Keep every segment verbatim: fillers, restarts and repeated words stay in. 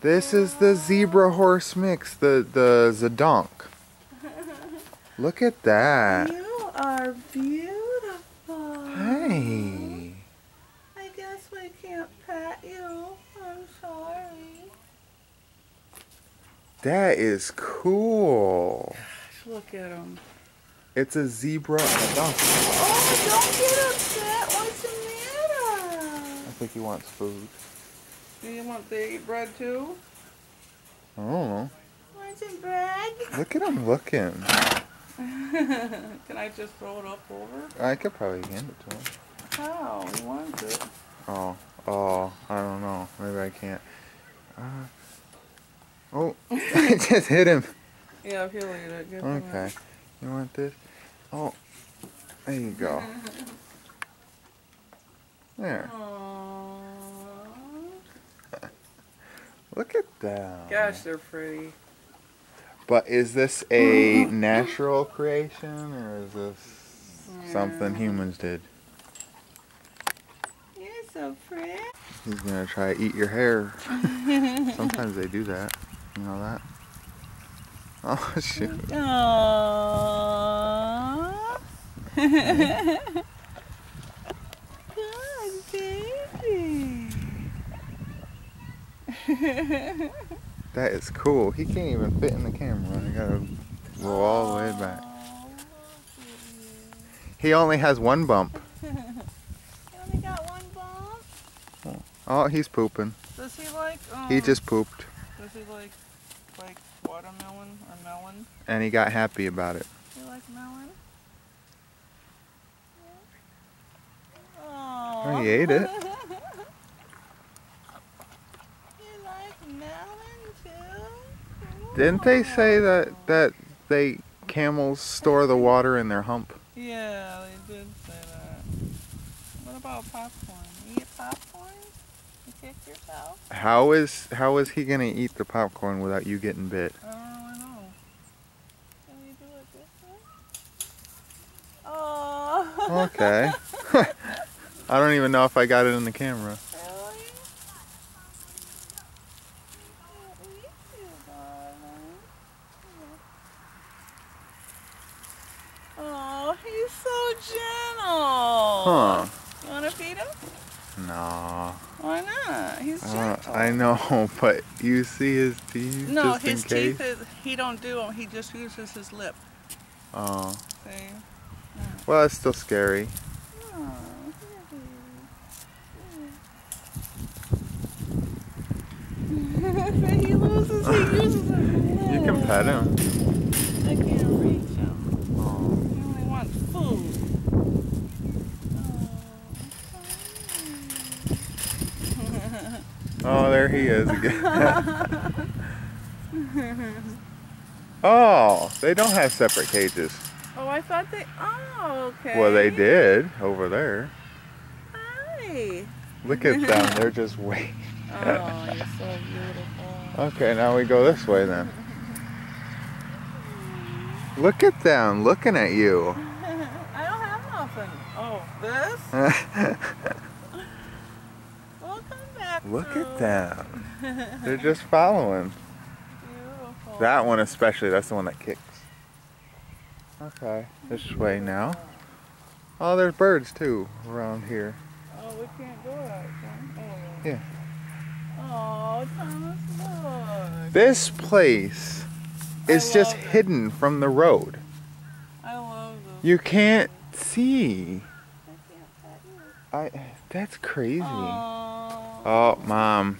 This is the zebra horse mix, the, the Zedonk. Look at that. You are beautiful. Hey. I guess we can't pet you. I'm sorry. That is cool. Gosh, look at him. It's a zebra and a donkey. Oh, don't get upset. What's the matter? I think he wants food. Do you want to eat bread too? I don't know. Want some bread? Look at him looking. Can I just throw it up over? I could probably hand it to him. How? He wants it. Oh, oh, I don't know. Maybe I can't. Uh, oh, I just hit him. Yeah, if he'll eat it. Good okay. Enough. You want this? Oh, there you go. There. Aww. Look at that. Gosh, they're pretty. But is this a natural creation, or is this yeah. something humans did? You're so pretty. He's gonna try to eat your hair. Sometimes they do that. You know that? Oh, shoot. Aww. Good baby. That is cool. He can't even fit in the camera. I gotta roll all the way back. He only has one bump. You only got one bump? Oh, he's pooping. Does he like? Um, he just pooped. Does he like like watermelon or melon? And he got happy about it. Do you like melon? Yeah. Oh, he ate it. Didn't they say that that they camels store the water in their hump? Yeah, they did say that. What about popcorn? You eat popcorn? You kick yourself? How is how is he gonna eat the popcorn without you getting bit? Oh, I know. Can you do it this way? Oh. Okay. I don't even know if I got it in the camera. Oh, he's so gentle. Huh. You want to feed him? No. Why not? He's gentle. Uh, I know, but you see his teeth. No, just his in teeth case? Is he don't do them. He just uses his lip. Oh. See. Yeah. Well, it's still scary. Oh, yeah. He loses. He uses his lip. You can pet him. I can't reach him. Oh, there he is again. Oh, they don't have separate cages. Oh, I thought they... Oh, okay. Well, they did over there. Hi. Look at them. They're just waiting. Oh, you're so beautiful. Okay, now we go this way then. Look at them looking at you. I don't have nothing. Oh, this? We'll come back. Look through. At them. They're just following. Beautiful. That one especially. That's the one that kicks. Okay, this way now. Oh, there's birds too around here. Oh, we can't go out. Oh. Yeah. Oh, Thomas, look. This place. It's just it. hidden from the road. I love them. You can't see. I can't pet you. I, that's crazy. Aww. Oh, Mom.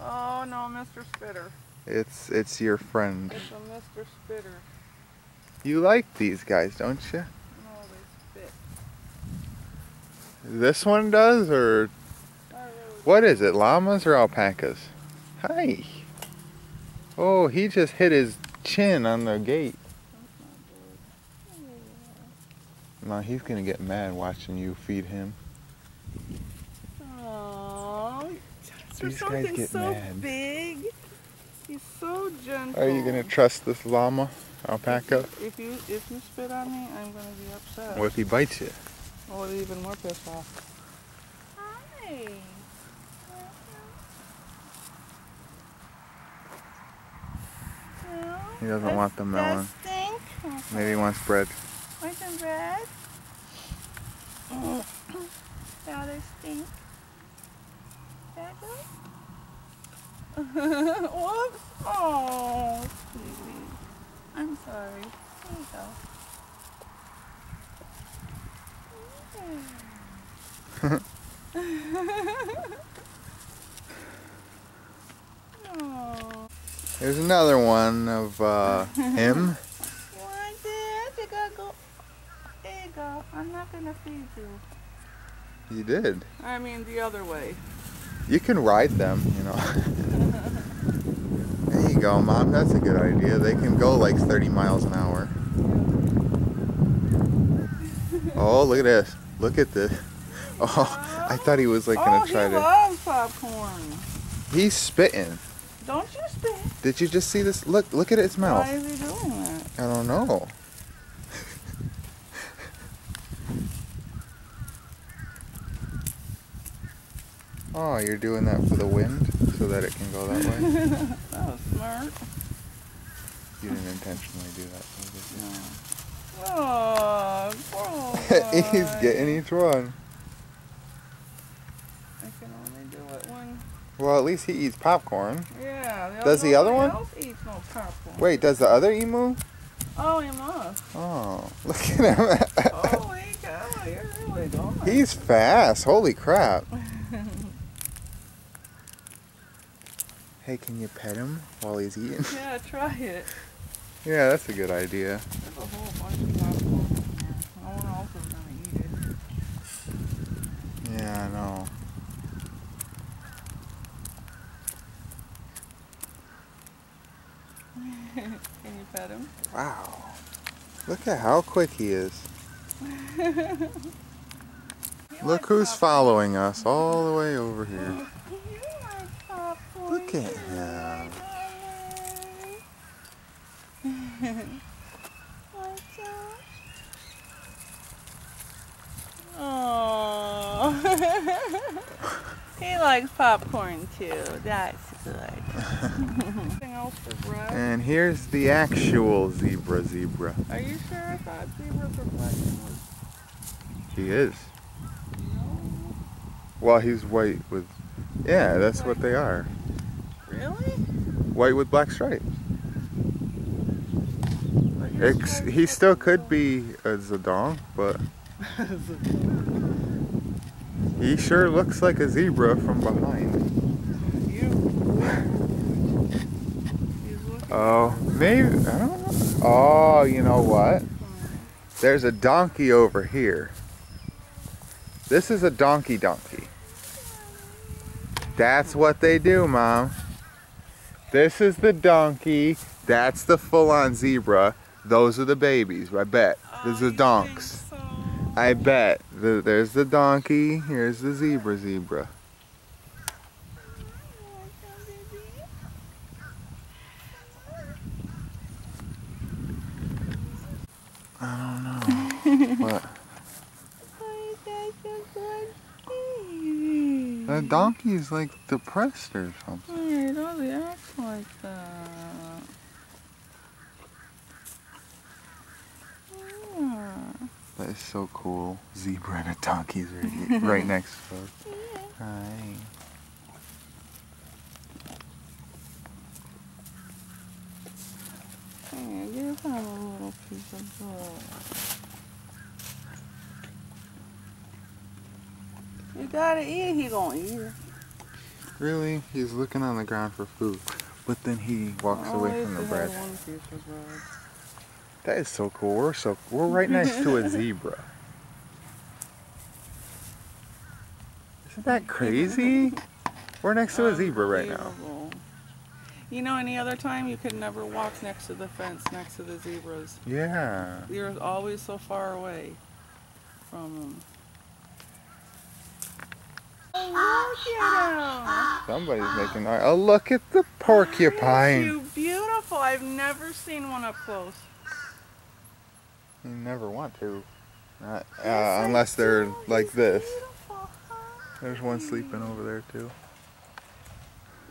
Oh, no, Mister Spitter. It's it's your friend. It's a Mister Spitter. You like these guys, don't you? No, they spit. This one does, or... Really what is it, llamas or alpacas? Hi. Oh, he just hit his... chin on the gate. No, he's gonna get mad watching you feed him. Aww, these guys get so mad. Big. He's so gentle. Are you gonna trust this llama, alpaca? If you if you, if you spit on me, I'm gonna be upset. What if he bites you? Oh, they're even more pissed off. Hi. He doesn't want the melon. Maybe he wants bread. Want some bread? Now they stink. That good? Whoops! Oh, sweetie. I'm sorry. There you go. Here's another one of uh, him. You want this? You gotta go. There you go. I'm not gonna feed you. You did. I mean the other way. You can ride them, you know. There you go, Mom. That's a good idea. They can go like thirty miles an hour. Oh, look at this. Look at this. Oh, I thought he was like gonna oh, try he to. Loves popcorn. He's spitting. Don't you spit? Did you just see this? Look, look at its mouth. Why is he doing that? I don't know. Oh, you're doing that for the wind so that it can go that way. That was smart. You didn't intentionally do that, did you? No. Oh, poor boy. He's getting each one. Well, at least he eats popcorn. Yeah. The does the other one? Else eats no popcorn. Wait, does the other emu? Oh, he must. Oh, look at him. Holy cow, you're really going. He's fast. Holy crap. Hey, can you pet him while he's eating? Yeah, try it. Yeah, that's a good idea. There's a whole bunch of popcorn in there. No one else is going to eat it. Yeah, I know. Can you pet him? Wow. Look at how quick he is. He Look who's popcorn. Following us all the way over here. He Look at him. Oh. He likes popcorn too. That's good. And here's the actual zebra zebra. Are you sure? I thought zebras were black and white. He is. No. Well, he's white with... Yeah, that's what they are. Really? White with black stripes. Ex he still could be a Zedonk, but... He sure looks like a zebra from behind. Oh, maybe, I don't know. Oh, you know what? There's a donkey over here. This is a donkey donkey. That's what they do, Mom. This is the donkey. That's the full-on zebra. Those are the babies, I bet. There's the donks. I bet. There's the donkey. Here's the zebra zebra. I don't know. What? Why is that so good, baby? The donkey is like depressed or something. Why it always acts like that? Yeah. That is so cool. Zebra and a donkey is right, right next to us. Yeah. Hi. Give him a little piece of bread. You gotta eat, he gonna eat it. Really? He's looking on the ground for food, but then he walks away from the bread. One piece of bread. That is so cool. We're so we're right next to a zebra. Isn't that crazy? We're next to a zebra right now. You know, any other time you could never walk next to the fence, next to the zebras. Yeah. You're always so far away from them. Oh, look at him! Somebody's making noise. Oh, look at the porcupine! You're beautiful! I've never seen one up close. You never want to. Not, uh, unless they're like this. There's one sleeping over there, too.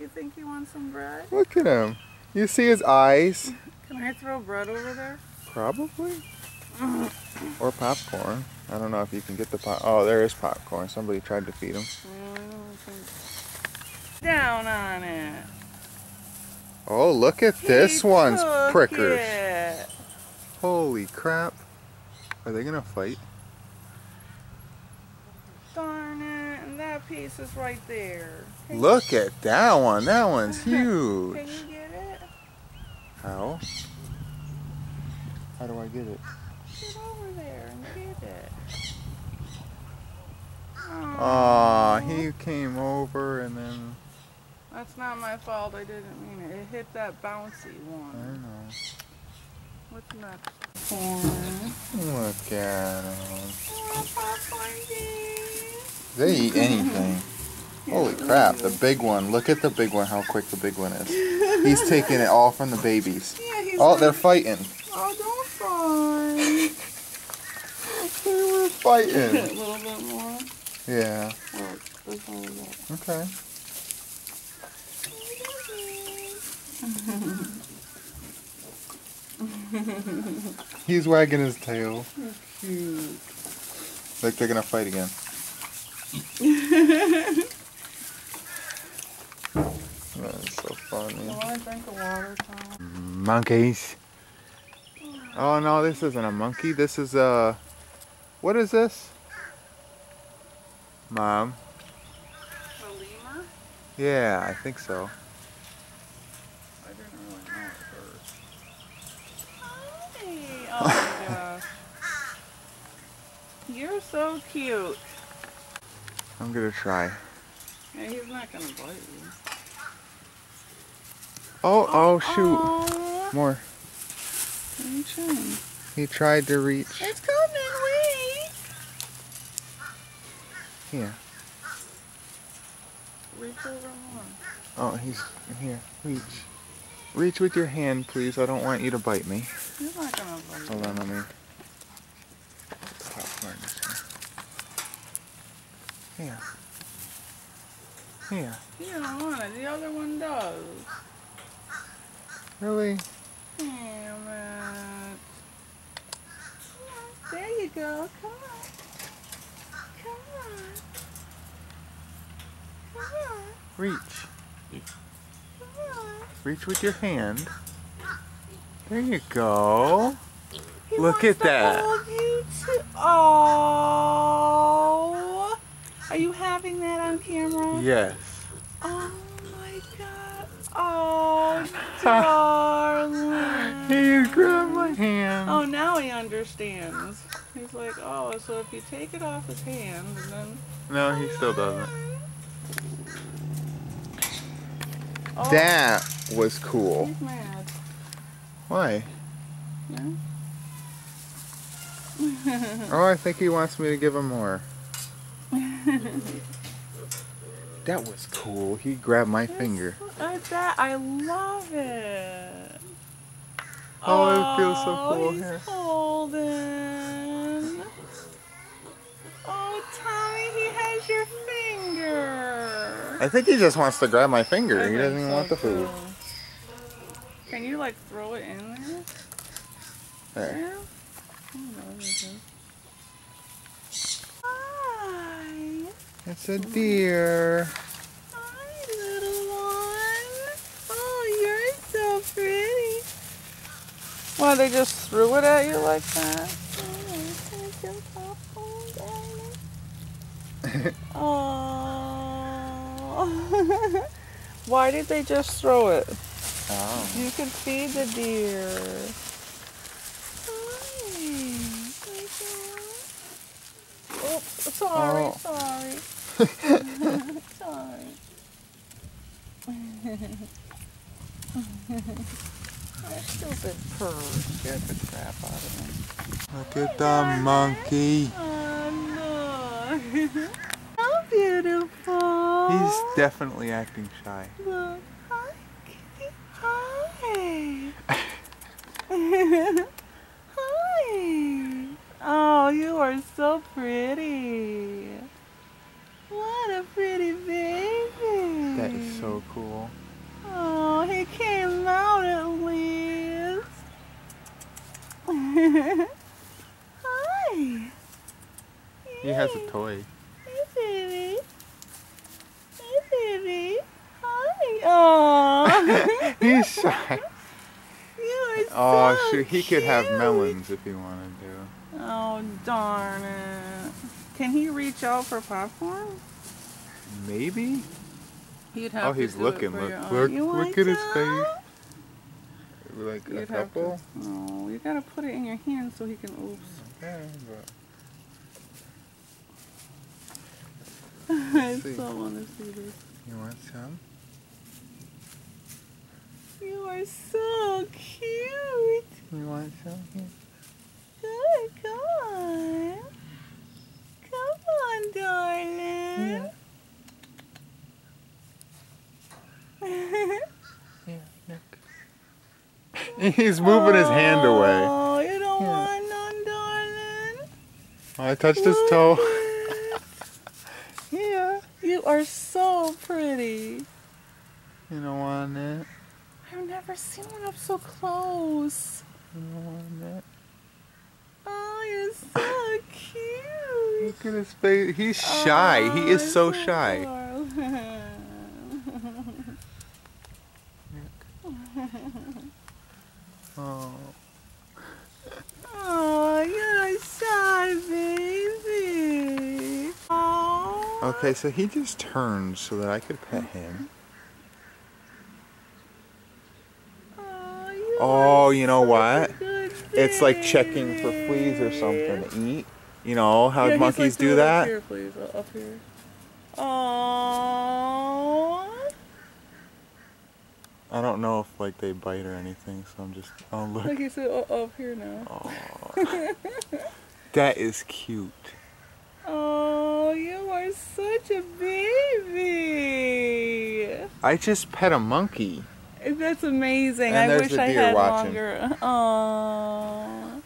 You think he wants some bread? Look at him. You see his eyes? Can I throw bread over there? Probably. Or popcorn. I don't know if you can get the pop. Oh, there is popcorn. Somebody tried to feed him. Down on it. Oh, look at he this one's prickers. It. Holy crap. Are they going to fight? Darn it. And that piece is right there. Can look at that one. That one's huge. Can you get it? How? How do I get it? Get over there and get it. Aw, he came over and then... That's not my fault. I didn't mean it. It hit that bouncy one. I know. What's next? Corn. Look at him. Oh, they eat anything. Holy crap, the big one. Look at the big one, how quick the big one is. He's taking it all from the babies. Yeah, he's oh, like... they're fighting. Oh, don't. They were fighting. A little bit more. Yeah. Okay. He's wagging his tail. You're cute. Like they're gonna fight again. That is so funny. You wanna drink the water, Tom? Monkeys. Oh no, this isn't a monkey. This is a... What is this? Mom? A lemur? Yeah, I think so. I didn't really know at first. Hi! Oh my gosh. You're so cute. I'm gonna try. Yeah, he's not gonna bite you. Oh, oh, oh shoot. Oh. More. He tried to reach. It's coming, wait! Here. Reach over more. Oh, he's here. Reach. Reach with your hand, please. I don't want you to bite me. You're not gonna bite me. Hold on, let me. Put the popcorn this way. Here. Here. You don't want it. The other one does. Really? Damn it. There you go. Come on. Come on. Come on. Reach. Come on. Reach with your hand. There you go. He Look at that. Oh. Are you having that on camera? Yes. Oh my God. Oh, darling. He grabbed my hand. Oh, now he understands. He's like, oh, so if you take it off his hand, and then... No, he still doesn't. Oh. That was cool. He's mad. Why? No? Oh, I think he wants me to give him more. That was cool. He grabbed my That's finger. So, uh, that, I love it. Oh, oh it feels so cool he's here. Holding. Oh, Tommy, he has your finger. I think he just wants to grab my finger. That he doesn't even so want the cool. food. Can you like throw it in there? There. Yeah. I don't know what it is. It's a deer. Hi, little one. Oh, you're so pretty. Why, they just threw it at you like that? Oh. Why did they just throw it? Oh. You could feed the deer. Oh, sorry, oh. sorry. Sorry. That stupid purr scared the crap out of me. Look at the monkey. Oh, no. How beautiful. He's definitely acting shy. Look. Hi, kitty. Hi. Hi. Oh, you are so pretty. What a pretty baby. That is so cool. Oh, he came out at least. Hi. He has a toy. Hey, baby. Hey, baby. Hi. Aww. He's shy. You are so Oh, shoot. He cute. Could have melons if he wanted to. Oh, darn it. Can he reach out for popcorn? Maybe. He'd have oh, to he's do looking. Look, look, look at his face. Like You'd a couple. To, oh, you gotta put it in your hand so he can. Oops. Okay, but I see. So want to see this. You want some? You are so cute. You want some? Here? Good. Come on. Come on, darling. Yeah. He's moving oh, his hand away. Oh, you don't yeah. want none, darling. Oh, I touched Look his toe. Yeah. You are so pretty. You don't want it. I've never seen one up so close. You don't want it. Oh, you're so cute. Look at his face. He's shy. Oh, he is so shy. Oh. Oh, you're shy, baby. Aww. Okay, so he just turned so that I could pet him. Aww, you oh, you know so what? Good, it's like checking for fleas or something to eat. You know how yeah, monkeys like, do, do that? Up here, please. Up here. Aww. I don't know if like they bite or anything, so I'm just oh look. Like you said, oh, up here now. Oh, that is cute. Oh, you are such a baby. I just pet a monkey. That's amazing. And I wish I had watching. longer. Oh.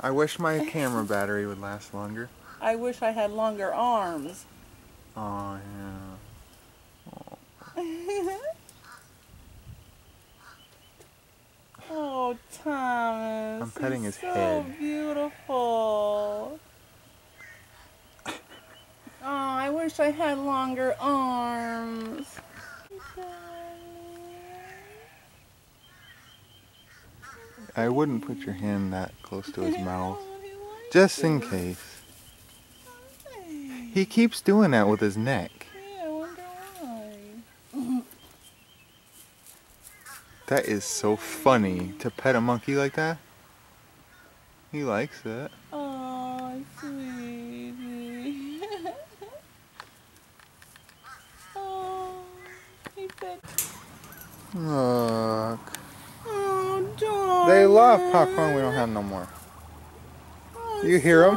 I wish my camera battery would last longer. I wish I had longer arms. Oh yeah. Oh. Oh, Thomas. I'm petting his so head. So beautiful. Oh, I wish I had longer arms. I wouldn't put your hand that close to his mouth. Just in case. He keeps doing that with his neck. That is so funny, to pet a monkey like that. He likes it. Oh, sweetie. Oh, he said. Look. Oh, darling. They love popcorn. We don't have no more. Oh, you hear him?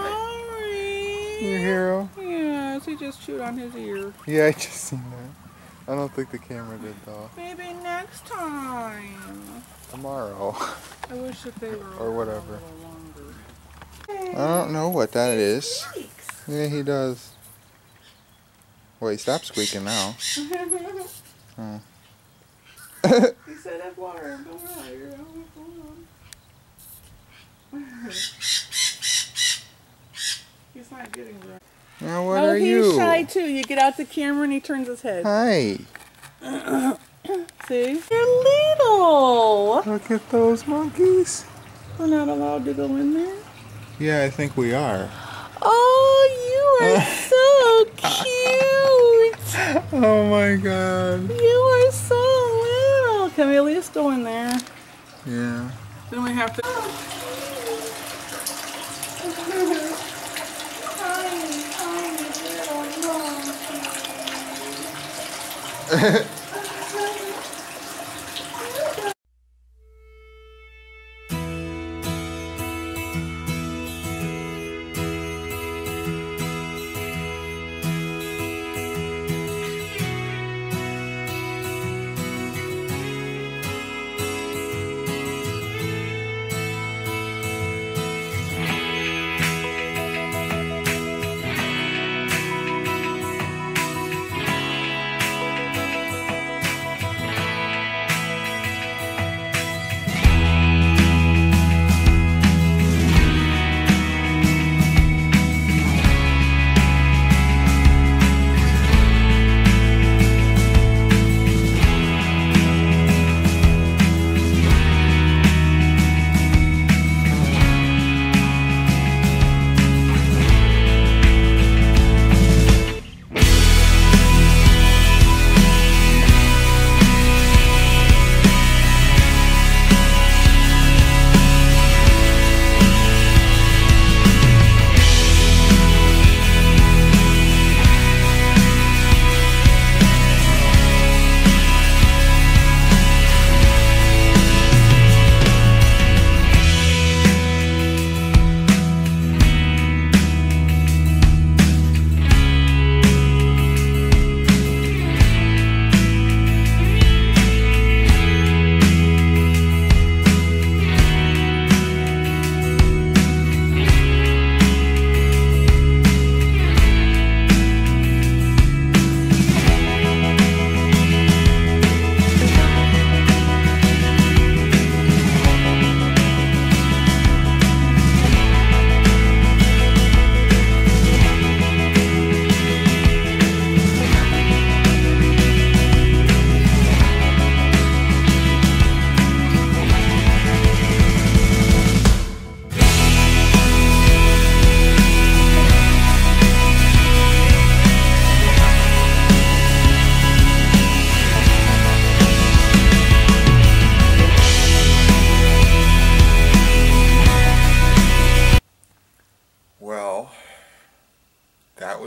You hear him? Yes, he just chewed on his ear. Yeah, I just seen that. I don't think the camera did though. Maybe next time. Tomorrow. I wish that they were or whatever. A little longer. I don't know what that is. Yeah, he does. Well, he stopped squeaking now. Huh. He said, "Have water. Don't worry, you're always He's not getting right. Now what oh, are you? He's shy too. You get out the camera and he turns his head. Hi. See? They're little. Look at those monkeys. We're not allowed to go in there? Yeah, I think we are. Oh, you are so cute. Oh my God. You are so little. Can we at least go in there? Yeah. Then we have to... Hehehe.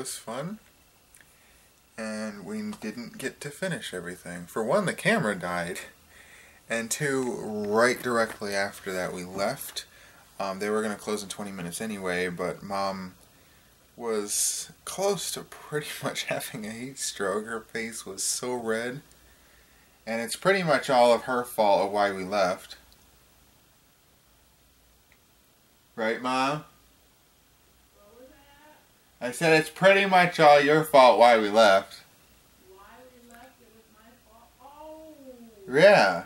was fun, and we didn't get to finish everything. For one, the camera died, and two, right directly after that we left. Um, they were going to close in twenty minutes anyway, but Mom was close to pretty much having a heat stroke. Her face was so red, and it's pretty much all of her fault of why we left. Right, Mom? I said it's pretty much all your fault why we left. Why we left, it was my fault. Oh! Yeah.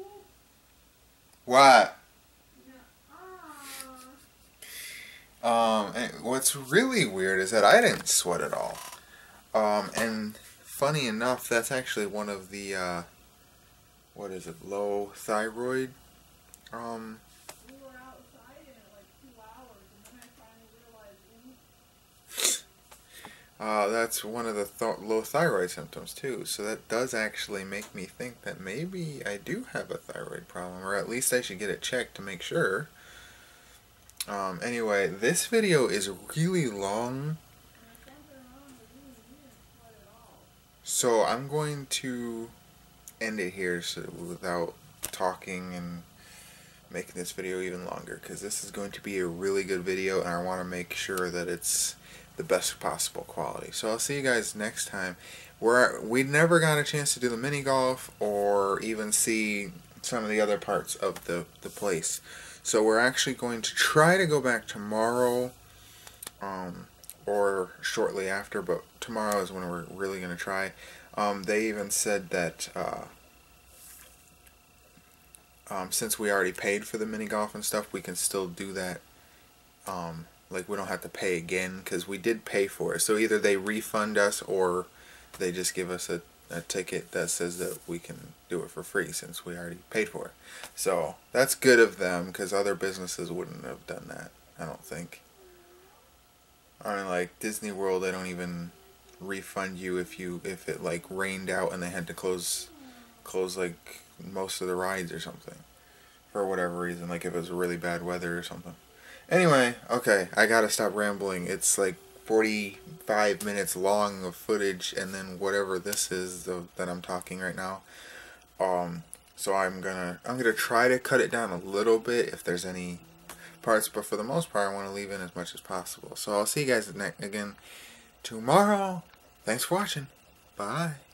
Ooh. What? Nuh-uh. Um, and what's really weird is that I didn't sweat at all. Um, and funny enough, that's actually one of the, uh, what is it, low thyroid, um... Uh, that's one of the th low thyroid symptoms too, so that does actually make me think that maybe I do have a thyroid problem, or at least I should get it checked to make sure. Um, anyway, this video is really long, so I'm going to end it here so without talking and making this video even longer, because this is going to be a really good video, and I want to make sure that it's the best possible quality. So I'll see you guys next time. We're, we never got a chance to do the mini golf or even see some of the other parts of the, the place. So we're actually going to try to go back tomorrow um, or shortly after, but tomorrow is when we're really going to try. Um, they even said that uh, um, since we already paid for the mini golf and stuff, we can still do that. Um, Like, we don't have to pay again, because we did pay for it. So either they refund us, or they just give us a, a ticket that says that we can do it for free, since we already paid for it. So that's good of them, because other businesses wouldn't have done that, I don't think. I mean, like, Disney World, they don't even refund you if you if it, like, rained out and they had to close, close like, most of the rides or something. For whatever reason, like if it was really bad weather or something. Anyway, okay, I gotta stop rambling. It's like forty-five minutes long of footage, and then whatever this is that I'm talking right now. Um, so I'm gonna I'm gonna try to cut it down a little bit if there's any parts, but for the most part, I want to leave in as much as possible. So I'll see you guys again tomorrow. Thanks for watching. Bye.